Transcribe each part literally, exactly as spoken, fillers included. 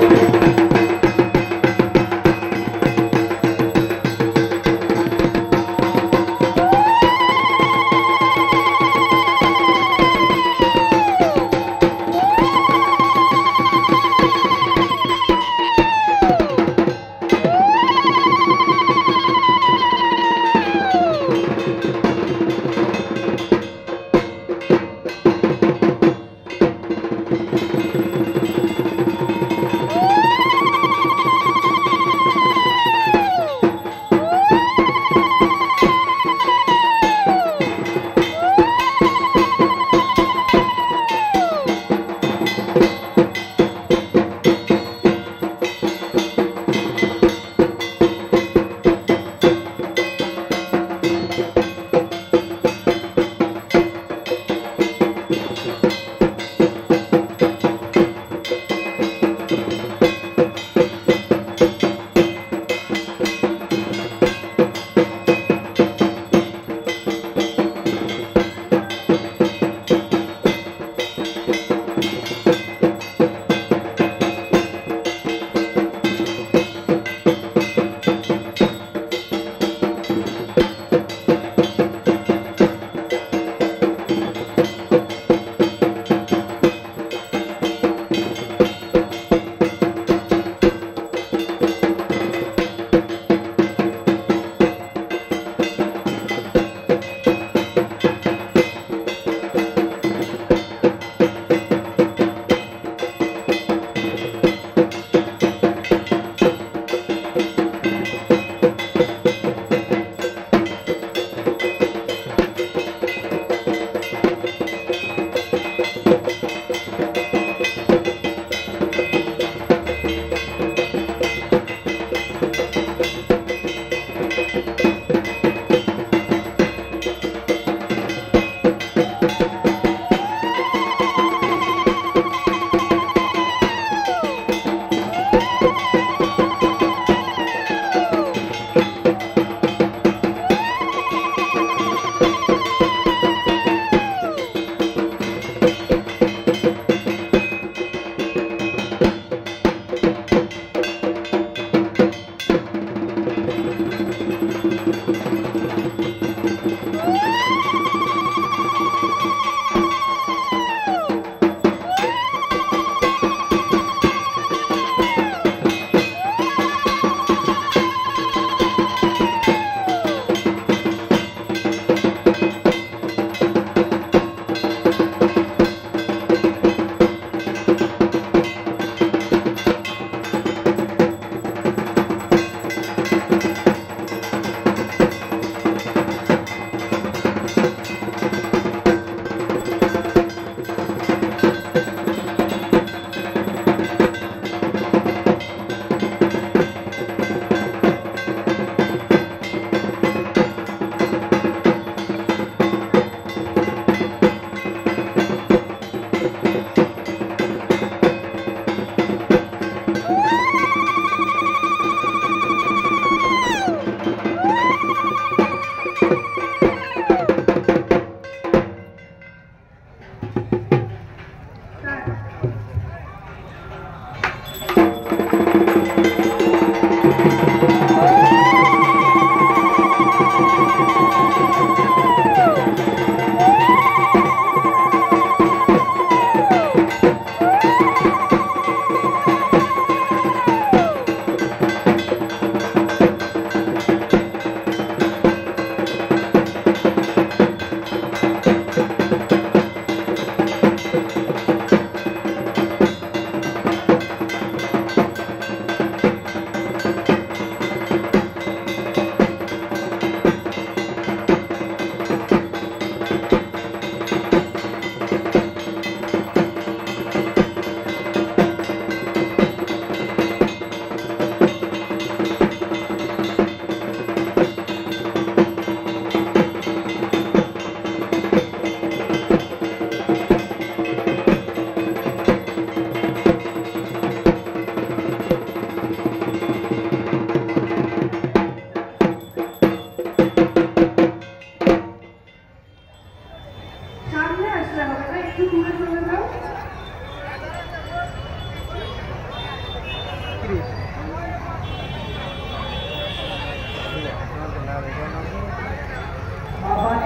You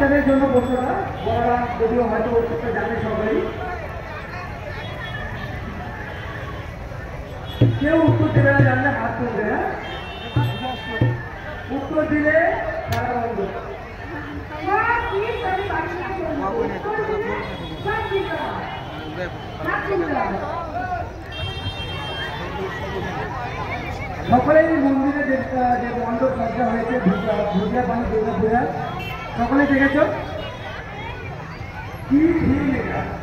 বাচ্চাদের জন্য প্রশ্নটা বড়রা যদিও হয়তো প্রশ্নটা জানে সবাই, কেউ উত্তর দেবে না, জানলে হাত তুলবে না, উত্তর দিলে সারা বন্ধ। সকলেই মন্দিরে যে মণ্ডপ সজ্জা হয়েছে দুর্গা পানি দুর্গা পূজা সকলে দেখেছ কি ভিড় লেখা।